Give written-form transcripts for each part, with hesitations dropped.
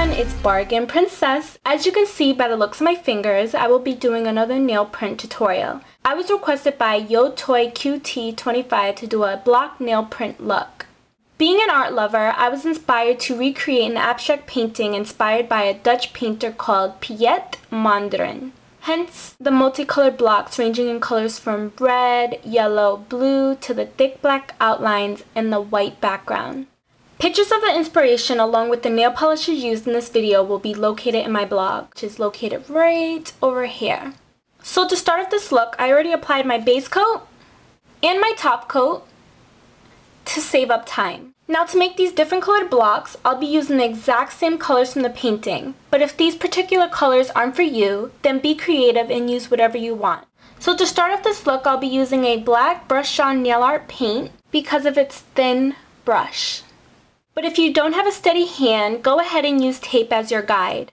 one, it's Bargain Princess. As you can see by the looks of my fingers, I will be doing another nail print tutorial. I was requested by YotoyQT25 to do a block nail print look. Being an art lover, I was inspired to recreate an abstract painting inspired by a Dutch painter called Piet Mondrian. Hence the multicolored blocks ranging in colors from red, yellow, blue to the thick black outlines and the white background. Pictures of the inspiration along with the nail polishes used in this video will be located in my blog, which is located right over here. So to start off this look, I already applied my base coat and my top coat to save up time. Now to make these different colored blocks, I'll be using the exact same colors from the painting. But if these particular colors aren't for you, then be creative and use whatever you want. So to start off this look, I'll be using a black brush-on nail art paint because of its thin brush. But if you don't have a steady hand, go ahead and use tape as your guide.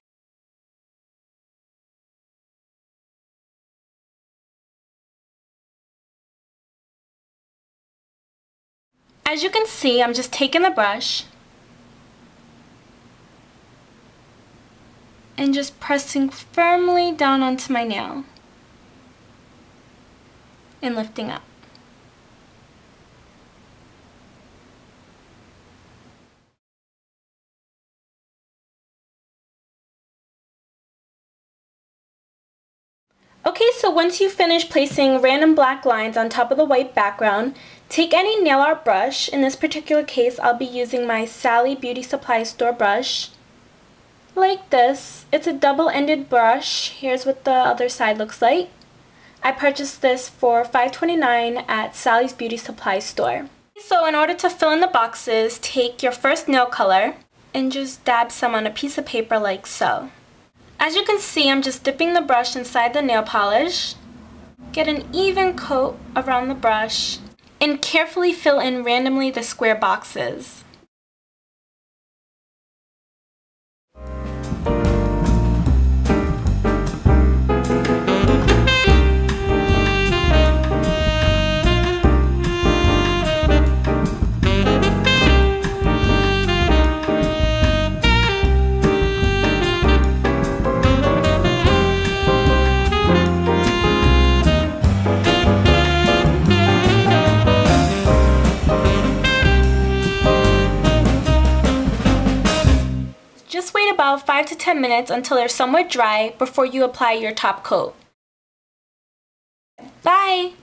As you can see, I'm just taking the brush and just pressing firmly down onto my nail and lifting up. Okay, so once you finish placing random black lines on top of the white background, take any nail art brush. In this particular case, I'll be using my Sally Beauty Supply Store brush, like this. It's a double-ended brush. Here's what the other side looks like. I purchased this for $5.29 at Sally's Beauty Supply Store. So in order to fill in the boxes, take your first nail color and just dab some on a piece of paper like so. As you can see, I'm just dipping the brush inside the nail polish. Get an even coat around the brush and carefully fill in randomly the square boxes. Just wait about 5 to 10 minutes until they're somewhat dry before you apply your top coat. Bye!